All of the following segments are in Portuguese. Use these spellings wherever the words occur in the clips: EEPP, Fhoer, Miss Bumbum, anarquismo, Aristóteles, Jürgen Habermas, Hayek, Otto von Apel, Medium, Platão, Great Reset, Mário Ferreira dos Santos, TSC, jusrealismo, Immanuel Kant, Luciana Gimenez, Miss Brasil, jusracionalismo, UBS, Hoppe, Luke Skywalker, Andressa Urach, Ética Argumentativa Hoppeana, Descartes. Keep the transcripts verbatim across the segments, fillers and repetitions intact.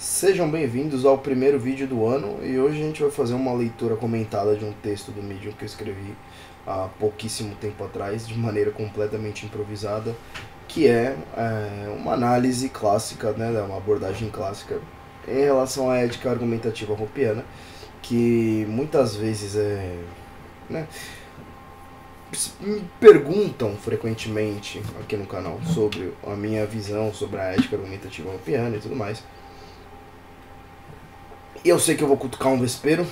Sejam bem-vindos ao primeiro vídeo do ano, e hoje a gente vai fazer uma leitura comentada de um texto do Medium que eu escrevi há pouquíssimo tempo atrás, de maneira completamente improvisada, que é, é uma análise clássica, né, uma abordagem clássica em relação à ética argumentativa hoppiana, que muitas vezes é... Né, me perguntam frequentemente aqui no canal sobre a minha visão sobre a ética argumentativa hoppiana e tudo mais. E eu sei que eu vou cutucar um vespeiro,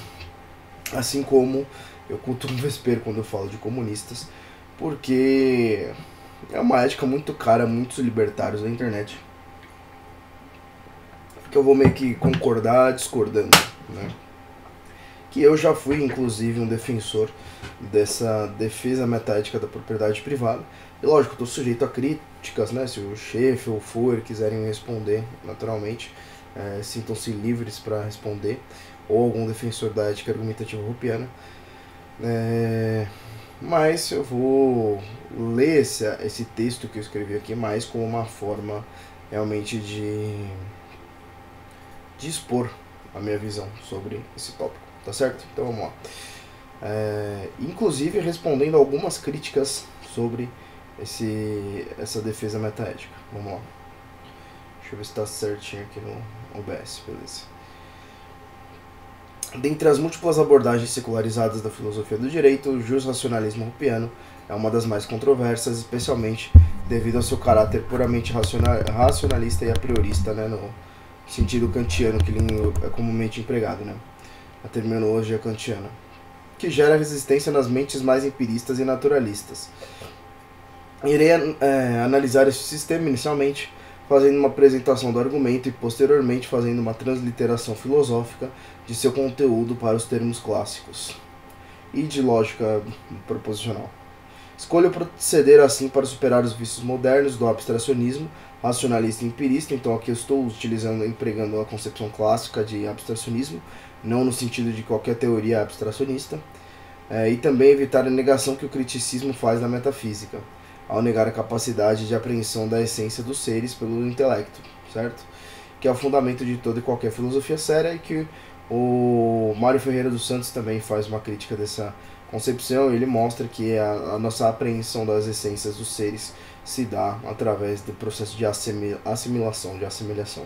assim como eu cutuco um vespeiro quando eu falo de comunistas, porque é uma ética muito cara a muitos libertários da internet, que eu vou meio que concordar discordando, né? Que eu já fui, inclusive, um defensor dessa defesa metaética da propriedade privada. E lógico, estou sujeito a críticas, né? Se o chefe ou o Foer quiserem responder, naturalmente, é, sintam-se livres para responder, ou algum defensor da ética argumentativa hoppiana. É, mas eu vou ler esse, esse texto que eu escrevi aqui mais como uma forma realmente de, de expor a minha visão sobre esse tópico. Tá certo? Então vamos lá. É, inclusive respondendo algumas críticas sobre esse, essa defesa metaética. Vamos lá. Deixa eu ver se está certinho aqui no U B S. Beleza. Dentre as múltiplas abordagens secularizadas da filosofia do direito, o jusracionalismo hoppiano é uma das mais controversas, especialmente devido ao seu caráter puramente racionalista e a priorista, né, no sentido kantiano que é comumente empregado, né? A terminologia kantiana, que gera resistência nas mentes mais empiristas e naturalistas. Irei é, analisar esse sistema inicialmente, fazendo uma apresentação do argumento e posteriormente fazendo uma transliteração filosófica de seu conteúdo para os termos clássicos e de lógica proposicional. Escolho proceder assim para superar os vícios modernos do abstracionismo racionalista e empirista. Então aqui eu estou utilizando, empregando a concepção clássica de abstracionismo, não no sentido de qualquer teoria abstracionista, é, e também evitar a negação que o criticismo faz da metafísica, ao negar a capacidade de apreensão da essência dos seres pelo intelecto, certo? Que é o fundamento de toda e qualquer filosofia séria, e que o Mário Ferreira dos Santos também faz uma crítica dessa concepção. Ele mostra que a, a nossa apreensão das essências dos seres se dá através do processo de assimil, assimilação, de assemelhação.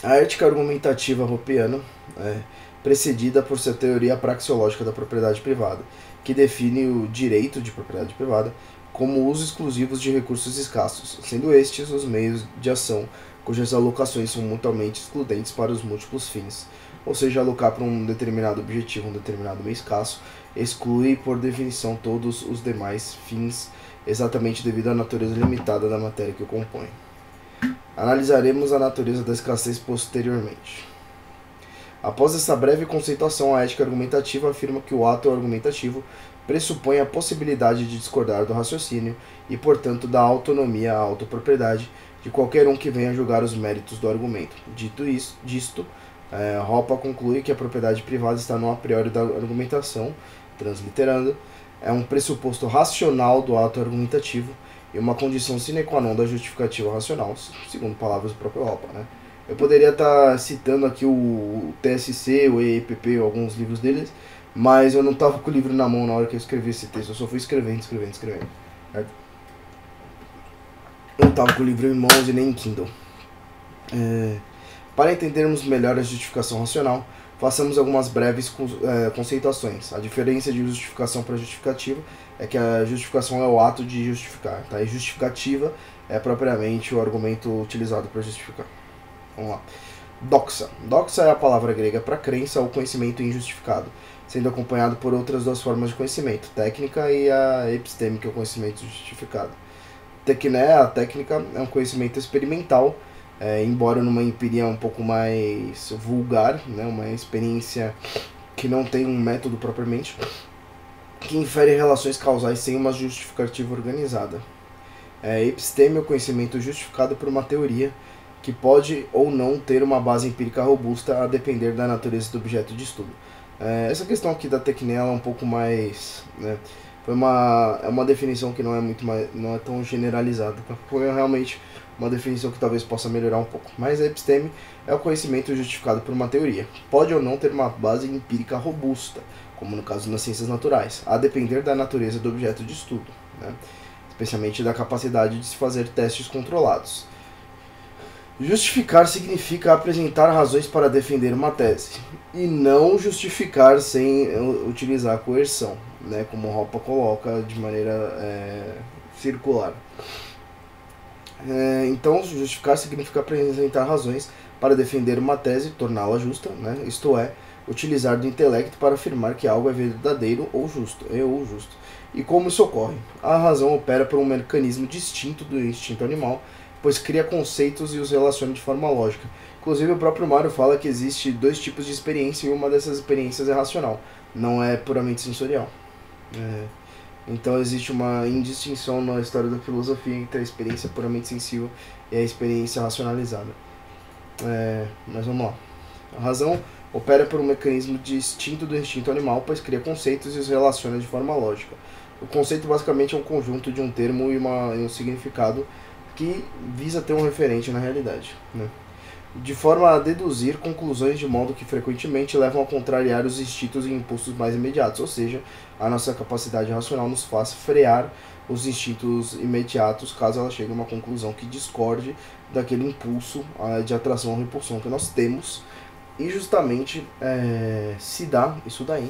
A ética argumentativa hoppiana é precedida por sua teoria praxeológica da propriedade privada, que define o direito de propriedade privada como uso exclusivo de recursos escassos, sendo estes os meios de ação cujas alocações são mutuamente excludentes para os múltiplos fins. Ou seja, alocar para um determinado objetivo um determinado meio escasso exclui, por definição, todos os demais fins, exatamente devido à natureza limitada da matéria que o compõe. Analisaremos a natureza da escassez posteriormente. Após essa breve conceituação, a ética argumentativa afirma que o ato argumentativo pressupõe a possibilidade de discordar do raciocínio e, portanto, da autonomia à autopropriedade de qualquer um que venha julgar os méritos do argumento. Dito isso, disto, é, Ropa conclui que a propriedade privada está no a priori da argumentação, transliterando, é um pressuposto racional do ato argumentativo e uma condição sine qua non da justificativa racional, segundo palavras do próprio Hoppe, né? Eu poderia estar tá citando aqui o T S C, o E E P P, alguns livros deles, mas eu não estava com o livro na mão na hora que eu escrevi esse texto, eu só fui escrevendo, escrevendo, escrevendo, certo? Eu não estava com o livro em mãos e nem em Kindle. É... Para entendermos melhor a justificação racional, façamos algumas breves conceituações. A diferença de justificação para justificativa é que a justificação é o ato de justificar, tá? E justificativa é propriamente o argumento utilizado para justificar. Vamos lá. Doxa. Doxa é a palavra grega para crença ou conhecimento injustificado, sendo acompanhado por outras duas formas de conhecimento, técnica e a epistêmica, o conhecimento justificado. Tecné, a técnica, é um conhecimento experimental, É, embora numa empiria um pouco mais vulgar, né, uma experiência que não tem um método propriamente, que infere relações causais sem uma justificativa organizada. É, episteme é o conhecimento justificado por uma teoria que pode ou não ter uma base empírica robusta a depender da natureza do objeto de estudo. É, essa questão aqui da tecnela é um pouco mais... Né, foi uma, é uma definição que não é, muito mais, não é tão generalizada, porque realmente... uma definição que talvez possa melhorar um pouco, mas a episteme é o conhecimento justificado por uma teoria. Pode ou não ter uma base empírica robusta, como no caso das ciências naturais, a depender da natureza do objeto de estudo, né? Especialmente da capacidade de se fazer testes controlados. Justificar significa apresentar razões para defender uma tese, e não justificar sem utilizar a coerção, né? Como Ropa coloca de maneira é, circular. É, então, justificar significa apresentar razões para defender uma tese, torná-la justa, né? Isto é, utilizar do intelecto para afirmar que algo é verdadeiro ou justo, é ou justo. E como isso ocorre? A razão opera por um mecanismo distinto do instinto animal, pois cria conceitos e os relaciona de forma lógica. Inclusive, o próprio Mário fala que existe dois tipos de experiência e uma dessas experiências é racional, não é puramente sensorial. É. Então existe uma indistinção na história da filosofia entre a experiência puramente sensível e a experiência racionalizada. É, mas vamos lá. A razão opera por um mecanismo distinto do instinto animal, pois cria conceitos e os relaciona de forma lógica. O conceito basicamente é um conjunto de um termo e, uma, e um significado que visa ter um referente na realidade, né? De forma a deduzir conclusões de modo que frequentemente levam a contrariar os instintos e impulsos mais imediatos, ou seja, a nossa capacidade racional nos faz frear os instintos imediatos caso ela chegue a uma conclusão que discorde daquele impulso de atração ou repulsão que nós temos, e justamente é, se dá isso daí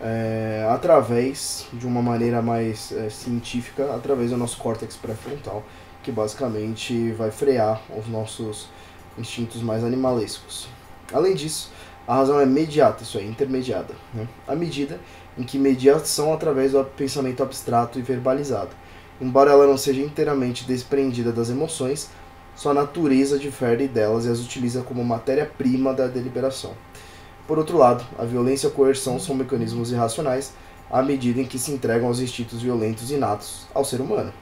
é, através de uma maneira mais é, científica, através do nosso córtex pré-frontal, que basicamente vai frear os nossos instintos mais animalescos. Além disso, a razão é mediata, isso aí, intermediada, né? À medida em que mediação através do pensamento abstrato e verbalizado. Embora ela não seja inteiramente desprendida das emoções, sua natureza difere delas e as utiliza como matéria-prima da deliberação. Por outro lado, a violência e a coerção são mecanismos irracionais à medida em que se entregam aos instintos violentos inatos ao ser humano.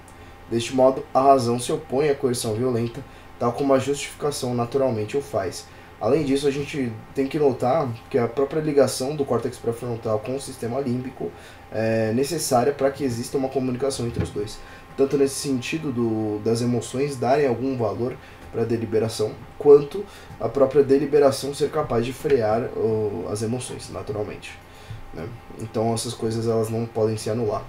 Deste modo, a razão se opõe à coerção violenta, tal como a justificação naturalmente o faz. Além disso, a gente tem que notar que a própria ligação do córtex pré-frontal com o sistema límbico é necessária para que exista uma comunicação entre os dois, tanto nesse sentido do, das emoções darem algum valor para a deliberação, quanto a própria deliberação ser capaz de frear o, as emoções naturalmente, né? Então essas coisas elas não podem se anular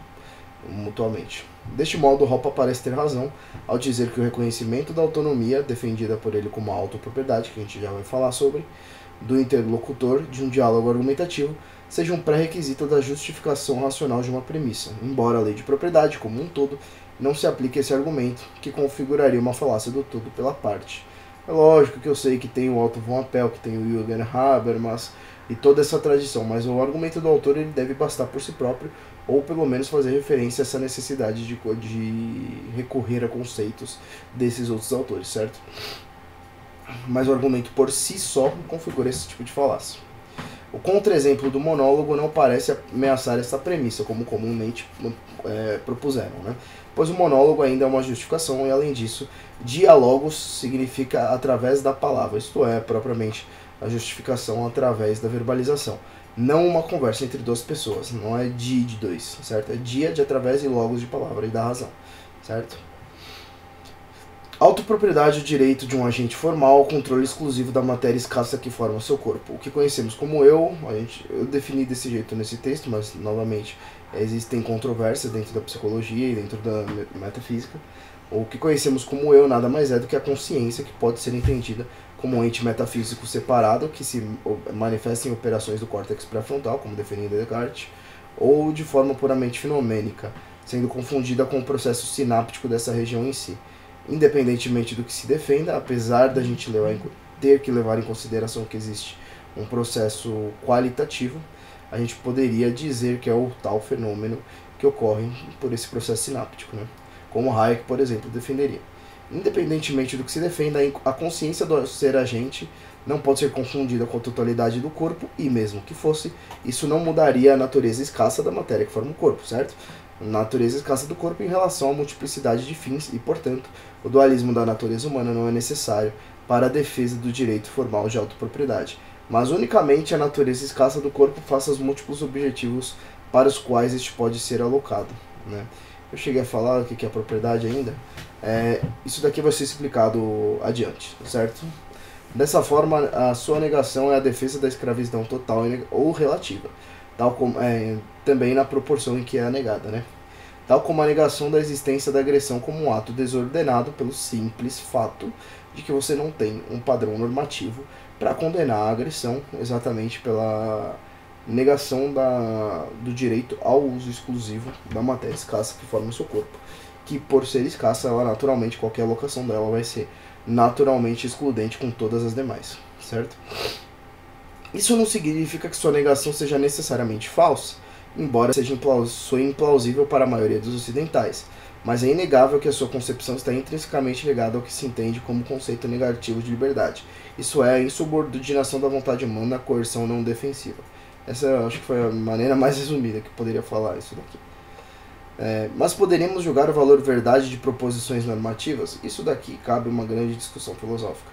mutuamente. Deste modo, Hoppe parece ter razão ao dizer que o reconhecimento da autonomia, defendida por ele como a autopropriedade, que a gente já vai falar sobre, do interlocutor de um diálogo argumentativo, seja um pré-requisito da justificação racional de uma premissa, embora a lei de propriedade, como um todo, não se aplique a esse argumento, que configuraria uma falácia do todo pela parte. É lógico que eu sei que tem o Otto von Apel, que tem o Jürgen Habermas e toda essa tradição, mas o argumento do autor ele deve bastar por si próprio, ou pelo menos fazer referência a essa necessidade de, de recorrer a conceitos desses outros autores, certo? Mas o argumento por si só configura esse tipo de falácia. O contra-exemplo do monólogo não parece ameaçar essa premissa, como comumente é, propuseram, né? Pois o monólogo ainda é uma justificação e, além disso, diálogos significa através da palavra, isto é, propriamente a justificação através da verbalização. Não uma conversa entre duas pessoas, não é de de dois, certo? É dia de através e logos de palavra e da razão, certo? Autopropriedade é o direito de um agente formal ao controle exclusivo da matéria escassa que forma seu corpo. O que conhecemos como eu, a gente, eu defini desse jeito nesse texto, mas novamente existem controvérsias dentro da psicologia e dentro da metafísica. O que conhecemos como eu nada mais é do que a consciência que pode ser entendida como um ente metafísico separado que se manifesta em operações do córtex pré-frontal, como definido em Descartes, ou de forma puramente fenomênica, sendo confundida com o processo sináptico dessa região em si. Independentemente do que se defenda, apesar da gente levar, ter que levar em consideração que existe um processo qualitativo, a gente poderia dizer que é o tal fenômeno que ocorre por esse processo sináptico, né? Como Hayek, por exemplo, defenderia. Independentemente do que se defenda, a consciência do ser agente não pode ser confundida com a totalidade do corpo, e mesmo que fosse, isso não mudaria a natureza escassa da matéria que forma o corpo, certo? A natureza escassa do corpo em relação à multiplicidade de fins e, portanto, o dualismo da natureza humana não é necessário para a defesa do direito formal de autopropriedade, mas unicamente a natureza escassa do corpo faça os múltiplos objetivos para os quais este pode ser alocado, né? Eu cheguei a falar o que é a propriedade ainda? É, isso daqui vai ser explicado adiante, certo? Dessa forma, a sua negação é a defesa da escravidão total ou relativa, tal como, é, também na proporção em que é negada, né? Tal como a negação da existência da agressão como um ato desordenado pelo simples fato de que você não tem um padrão normativo para condenar a agressão, exatamente pela negação da, do direito ao uso exclusivo da matéria escassa que forma o seu corpo, que por ser escassa, ela naturalmente, qualquer alocação dela vai ser naturalmente excludente com todas as demais, certo? Isso não significa que sua negação seja necessariamente falsa, embora seja implausível para a maioria dos ocidentais, mas é inegável que a sua concepção está intrinsecamente ligada ao que se entende como conceito negativo de liberdade. Isso é a insubordinação da vontade humana à coerção não defensiva. Essa eu acho que foi a maneira mais resumida que eu poderia falar isso daqui. É, mas poderíamos julgar o valor verdade de proposições normativas? Isso daqui cabe uma grande discussão filosófica.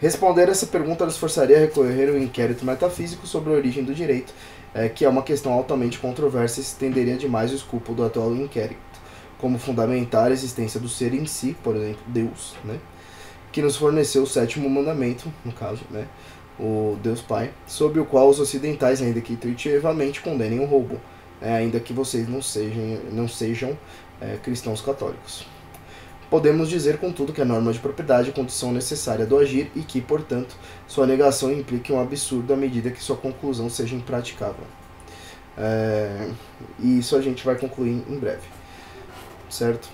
Responder essa pergunta nos forçaria a recorrer a um inquérito metafísico sobre a origem do direito, é, que é uma questão altamente controversa e se estenderia demais o escopo do atual inquérito, como fundamentar a existência do ser em si, por exemplo, Deus, né? Que nos forneceu o sétimo mandamento, no caso, né? O Deus Pai, sobre o qual os ocidentais, ainda que intuitivamente, condenem o roubo, é, ainda que vocês não sejam, não sejam é, cristãos católicos. Podemos dizer, contudo, que a norma de propriedade é condição necessária do agir e que, portanto, sua negação implique um absurdo à medida que sua conclusão seja impraticável. É, e isso a gente vai concluir em breve, certo?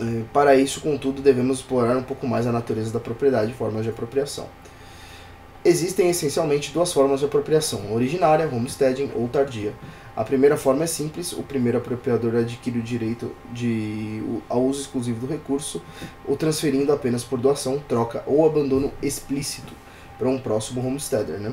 É, para isso, contudo, devemos explorar um pouco mais a natureza da propriedade e formas de apropriação. Existem essencialmente duas formas de apropriação, originária, homesteading ou tardia. A primeira forma é simples, o primeiro apropriador adquire o direito de, ao uso exclusivo do recurso, o transferindo apenas por doação, troca ou abandono explícito para um próximo homesteader, né?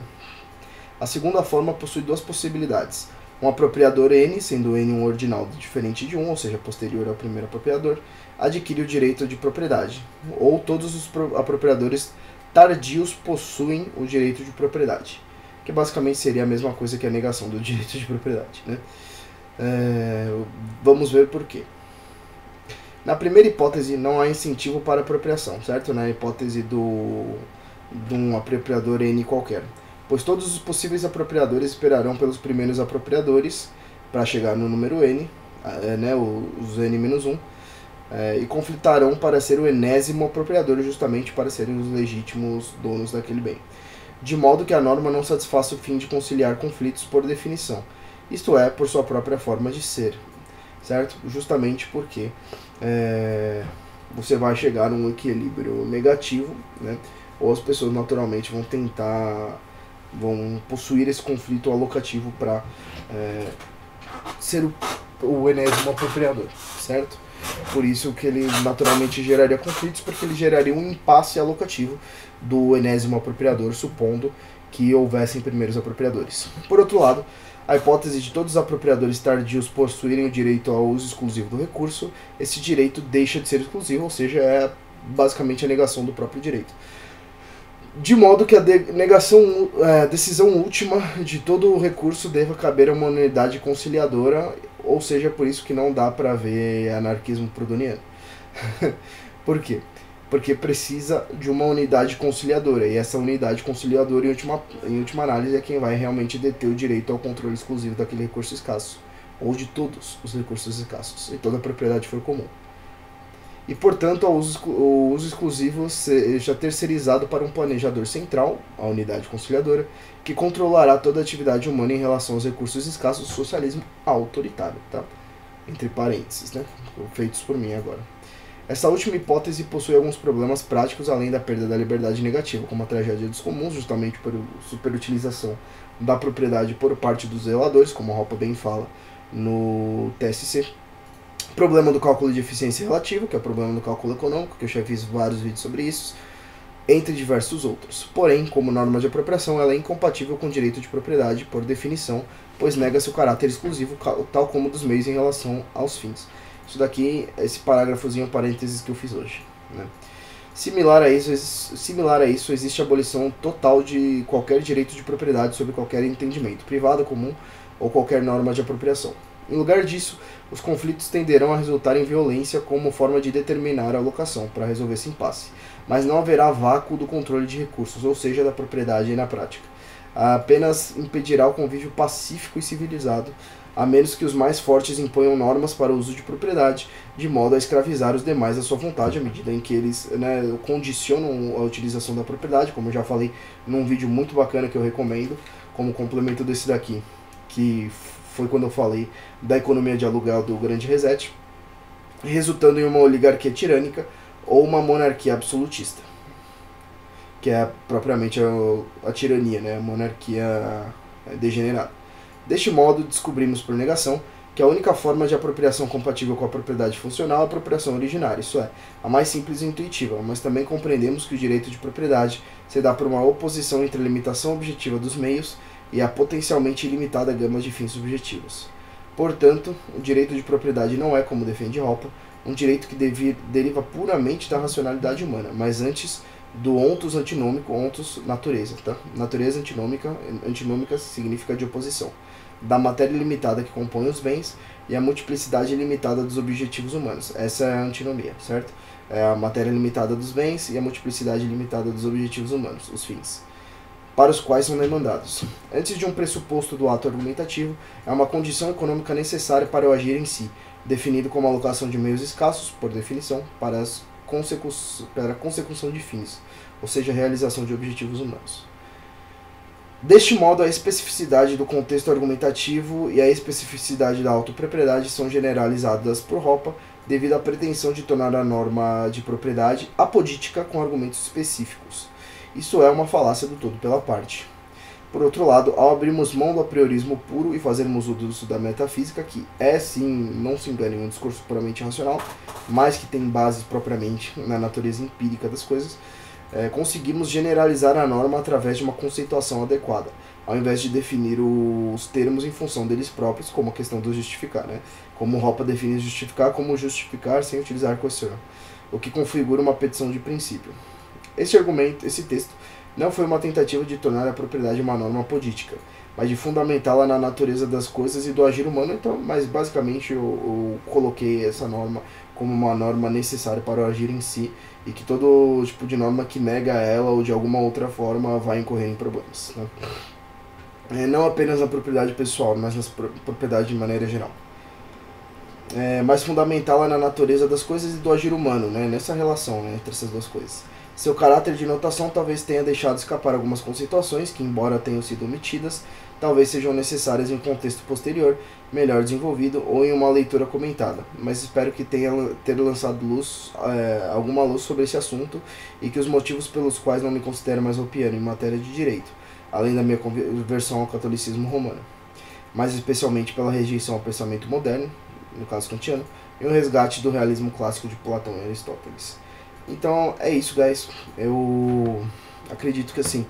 A segunda forma possui duas possibilidades, um apropriador N, sendo N um ordinal diferente de um, ou seja, posterior ao primeiro apropriador, adquire o direito de propriedade, ou todos os apropriadores tardios possuem o direito de propriedade. Que basicamente seria a mesma coisa que a negação do direito de propriedade, né? É, vamos ver por quê. Na primeira hipótese, não há incentivo para apropriação, certo? Na hipótese do, de um apropriador N qualquer. Pois todos os possíveis apropriadores esperarão pelos primeiros apropriadores para chegar no número N, né, os N menos um, é, e conflitarão para ser o enésimo apropriador justamente para serem os legítimos donos daquele bem, de modo que a norma não satisfaça o fim de conciliar conflitos por definição, isto é, por sua própria forma de ser, certo? Justamente porque é, você vai chegar a um equilíbrio negativo, né? Ou as pessoas naturalmente vão tentar, vão possuir esse conflito alocativo para é, ser o, o enésimo apropriador, certo? Por isso que ele naturalmente geraria conflitos, porque ele geraria um impasse alocativo do enésimo apropriador, supondo que houvessem primeiros apropriadores. Por outro lado, a hipótese de todos os apropriadores tardios possuírem o direito ao uso exclusivo do recurso, esse direito deixa de ser exclusivo, ou seja, é basicamente a negação do próprio direito. De modo que a negação, a decisão última de todo o recurso deva caber a uma unidade conciliadora, ou seja, por isso que não dá para ver anarquismo proudhoniano. Por quê? Porque precisa de uma unidade conciliadora, e essa unidade conciliadora, em última, em última análise, é quem vai realmente deter o direito ao controle exclusivo daquele recurso escasso, ou de todos os recursos escassos, e toda a propriedade for comum. E, portanto, o uso, o uso exclusivo seja terceirizado para um planejador central, a unidade conciliadora, que controlará toda a atividade humana em relação aos recursos escassos, socialismo autoritário, tá? Entre parênteses, né? Feitos por mim agora. Essa última hipótese possui alguns problemas práticos, além da perda da liberdade negativa, como a tragédia dos comuns, justamente por superutilização da propriedade por parte dos zeladores, como a Ropa bem fala no T S C. Problema do cálculo de eficiência relativa, que é o problema do cálculo econômico, que eu já fiz vários vídeos sobre isso, entre diversos outros. Porém, como norma de apropriação, ela é incompatível com o direito de propriedade, por definição, pois nega seu caráter exclusivo, tal como dos meios em relação aos fins. Isso daqui, esse parágrafozinho, parênteses, que eu fiz hoje, né? Similar a isso, similar a isso, existe a abolição total de qualquer direito de propriedade sobre qualquer entendimento, privado, comum ou qualquer norma de apropriação. Em lugar disso, os conflitos tenderão a resultar em violência como forma de determinar a alocação para resolver esse impasse, mas não haverá vácuo do controle de recursos, ou seja, da propriedade na prática. Apenas impedirá o convívio pacífico e civilizado, a menos que os mais fortes imponham normas para o uso de propriedade, de modo a escravizar os demais à sua vontade, à medida em que eles, né, condicionam a utilização da propriedade, como eu já falei num vídeo muito bacana que eu recomendo, como complemento desse daqui, que foi quando eu falei da economia de aluguel do Grande Reset, resultando em uma oligarquia tirânica ou uma monarquia absolutista, que é propriamente a, a tirania, né, a monarquia degenerada. Deste modo, descobrimos por negação que a única forma de apropriação compatível com a propriedade funcional é a apropriação originária, isso é, a mais simples e intuitiva, mas também compreendemos que o direito de propriedade se dá por uma oposição entre a limitação objetiva dos meios e a potencialmente ilimitada gama de fins subjetivos. Portanto, o direito de propriedade não é, como defende Ropa, um direito que devi, deriva puramente da racionalidade humana, mas antes do ontos antinômico, ontos natureza, tá? Natureza antinômica, antinômica significa de oposição, da matéria ilimitada que compõe os bens e a multiplicidade ilimitada dos objetivos humanos. Essa é a antinomia, certo? É a matéria ilimitada dos bens e a multiplicidade ilimitada dos objetivos humanos, os fins, para os quais são demandados. Antes de um pressuposto do ato argumentativo, é uma condição econômica necessária para o agir em si, definido como alocação de meios escassos, por definição, para, as consecu para a consecução de fins, ou seja, a realização de objetivos humanos. Deste modo, a especificidade do contexto argumentativo e a especificidade da autopropriedade são generalizadas por Ropa devido à pretensão de tornar a norma de propriedade apodítica com argumentos específicos. Isso é uma falácia do todo pela parte. Por outro lado, ao abrirmos mão do apriorismo puro e fazermos uso da metafísica, que é sim, não se engane, um discurso puramente racional, mas que tem bases propriamente na natureza empírica das coisas, É, conseguimos generalizar a norma através de uma conceituação adequada, ao invés de definir os termos em função deles próprios, como a questão do justificar, né? Como Ropa define justificar, como justificar sem utilizar questão, o que configura uma petição de princípio. Esse argumento, esse texto, não foi uma tentativa de tornar a propriedade uma norma apodítica, mas de fundamentá-la na natureza das coisas e do agir humano, então, mas basicamente eu, eu coloquei essa norma como uma norma necessária para o agir em si, e que todo tipo de norma que nega ela ou de alguma outra forma vai incorrer em problemas, né? É, não apenas na propriedade pessoal, mas na pro propriedade de maneira geral. É, mas fundamentá-la na natureza das coisas e do agir humano, né? Nessa relação, né, entre essas duas coisas. Seu caráter de notação talvez tenha deixado escapar algumas conceituações que, embora tenham sido omitidas, talvez sejam necessárias em um contexto posterior, melhor desenvolvido ou em uma leitura comentada, mas espero que tenha ter lançado luz, é, alguma luz sobre esse assunto e que os motivos pelos quais não me considero mais ropiano em matéria de direito, além da minha conversão ao catolicismo romano, mas especialmente pela rejeição ao pensamento moderno, no caso kantiano, e o resgate do realismo clássico de Platão e Aristóteles. Então é isso, guys. Eu acredito que assim,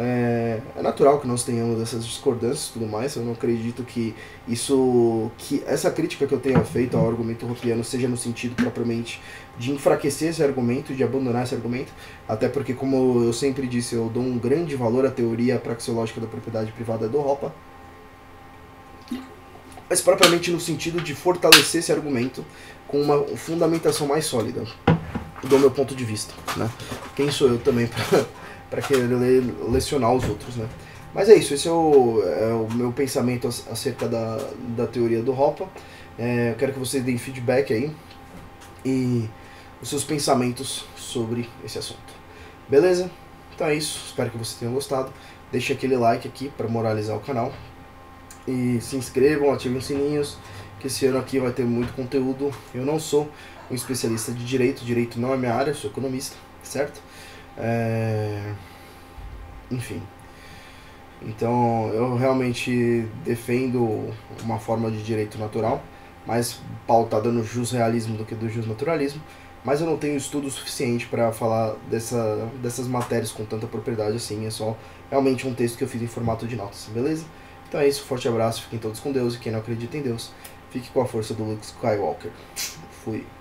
É, é natural que nós tenhamos essas discordâncias e tudo mais. Eu não acredito que isso, que essa crítica que eu tenha feito ao argumento ropiano seja no sentido propriamente de enfraquecer esse argumento, de abandonar esse argumento, até porque, como eu sempre disse, eu dou um grande valor à teoria praxeológica da propriedade privada do Ropa, mas propriamente no sentido de fortalecer esse argumento com uma fundamentação mais sólida, do meu ponto de vista, né? Quem sou eu também para... para querer lecionar os outros, né? Mas é isso, esse é o, é o meu pensamento acerca da, da teoria do Ropa. É, eu quero que vocês deem feedback aí e os seus pensamentos sobre esse assunto. Beleza? Então é isso, espero que vocês tenham gostado. Deixe aquele like aqui para moralizar o canal. E se inscrevam, ativem os sininhos, que esse ano aqui vai ter muito conteúdo. Eu não sou um especialista de direito, direito não é minha área, eu sou economista, certo? É... Enfim, então eu realmente defendo uma forma de direito natural, mais pautada no jusrealismo do que do jusnaturalismo, mas eu não tenho estudo suficiente para falar dessa, dessas matérias com tanta propriedade assim, é só realmente um texto que eu fiz em formato de notas, beleza? Então é isso, forte abraço, fiquem todos com Deus, e quem não acredita em Deus, fique com a força do Luke Skywalker. Fui.